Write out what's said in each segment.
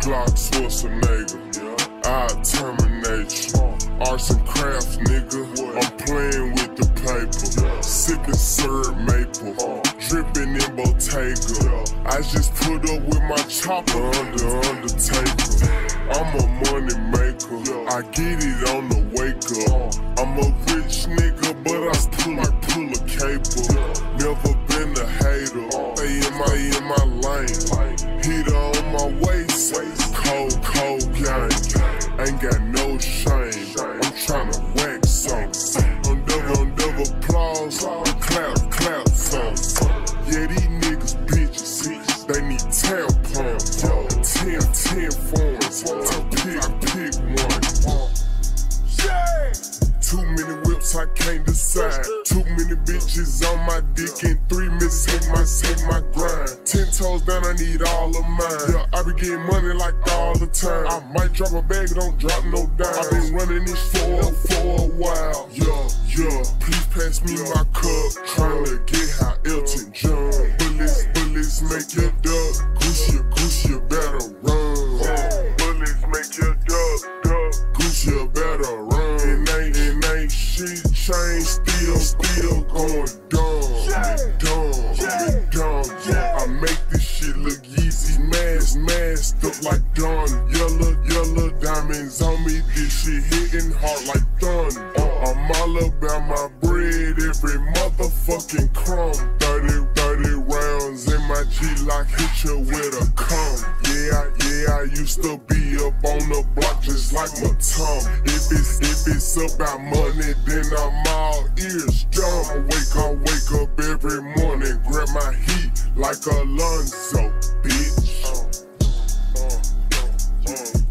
Glock Schwarzenegger, I'll terminate you. Arts and crafts, nigga, I'm playing with the paper. Sick and syrup maple, dripping in Bottega. I just put up with my chopper under Undertaker. I'm a money maker, I get it on the wake up. I'm a rich nigga, but I still like pull a caper. Never been a hater, stay in my lane. Heater on my waist, cold gang. Ain't got no shame, I'm tryna whack some. Under applause, clap some. Yeah, these niggas bitches, they need tailpumps. 10 forms, pick one. Too many whips, I can't decide. Too many bitches on my dick, and three miss hit my grind. 10 toes down, I need all of mine. Yeah, I be getting money like all the time. I might drop a bag, don't drop no dime. I been running this for a while. Yeah, please pass me my cup. Tryna get high, Elton John. Bullets make your duck. Goose, you better run. Bullets make your duck. Goose, you better run. Ain't shit changed, still going dumb. I make this shit look easy, masked up like Don. Yellow diamonds on me, this shit hitting hard like thunder. I'm all about my bread, every motherfucking crumb. 30 rounds in my Key Glock, hit you with a cum. I used to be up on the block just like my tongue. If it's about money, then I'm all ears dumb. I wake up every morning, grab my heat like Alonzo, bitch.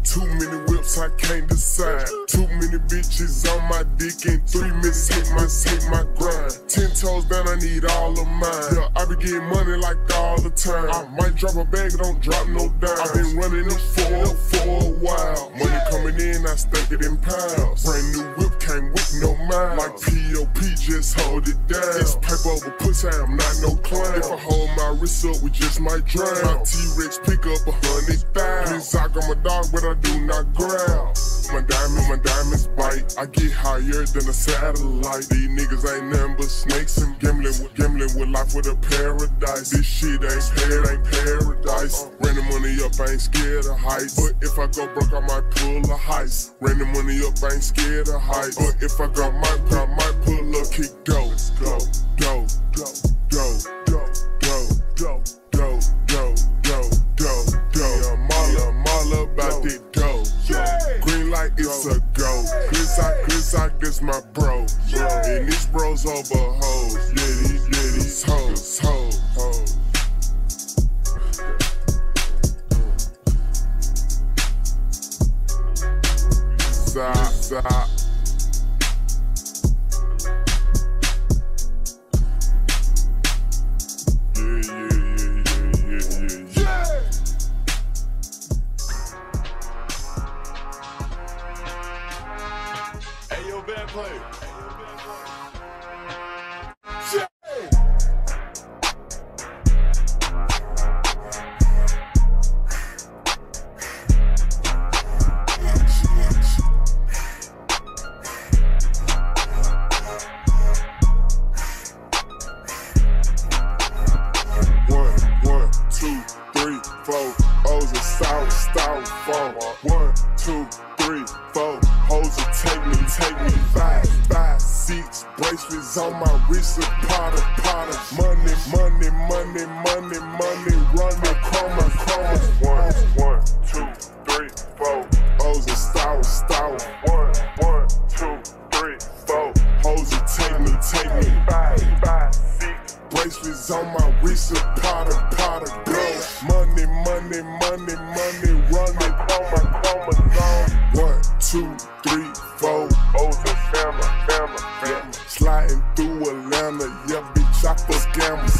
Too many whips, I can't decide. Too many bitches on my dick, and three miss hit my grind. 10 toes down, I need all of mine. Yeah, I be getting money like all the time. I might drop a bag, don't drop no dime. I been running them for a while. Money coming in, I stack it in piles. Brand new whip came with no miles. Like P.O.P., just hold it down. It's pipe over pussy, I'm not no clown. If I hold my wrist up, we just might drown. My T-Rex pick up 100,000. This I got my dog, but I do not growl. My diamonds bite. I get higher than a satellite. These niggas ain't nothing but snakes and gambling with life with a paradise. This shit ain't paradise. Random money up, I ain't scared of heights. But if I go broke, I might pull a heist. Random money up, I ain't scared of heights. But if I got my I might pull a kick. Go. I'm all about it. It's a go. Key Glock, this my bro. And these bros over hoes. Yeah, these hoes. Zah. Bad play. One, 2, 3, 4, O's a south, fall. 1, 2, 3, 4. Hoes will take me. 5, 6 bracelets on my wrist, a pot of money, running chroma. 1, 2, 3, 4. Hoes will style. 1, 2, 3, 4. Hoes will take me. 5, 6 bracelets on my wrist, a pot of blood. Money, running chroma. 1, 2, 3, 4. O's a family. Sliding through Atlanta, yeah, bitch, I for scammers.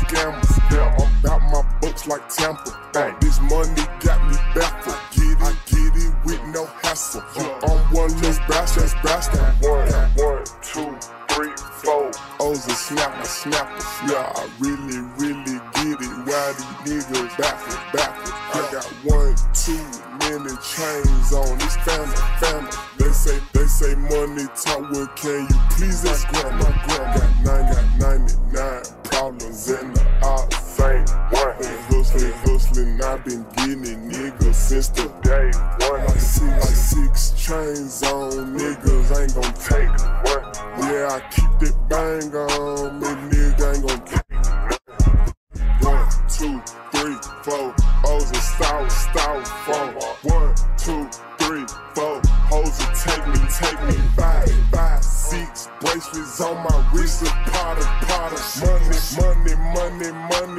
Yeah, I'm about my books like Tampa. Bang. This money got me baffled. I get it with no hassle. Yeah. I'm one less brass. 1, 2, 3, 4. O's a snapper. Yeah, I really get it. Why these niggas baffled? I got 1, 2. many chains on, it's family. They say money talk, well can you please ask grandma? Got 99 problems in the op, fame one. Been hustling, I been getting niggas since the day one. Like six chains on, niggas ain't gon' take one. Yeah, I keep that bang on, but nigga ain't gon' take it. 1, 2, 3, 4, O's and stout, phone. 1, 2, 3, 4, hoes will take me. 5, 6 bracelets on my wrist. Potter, money.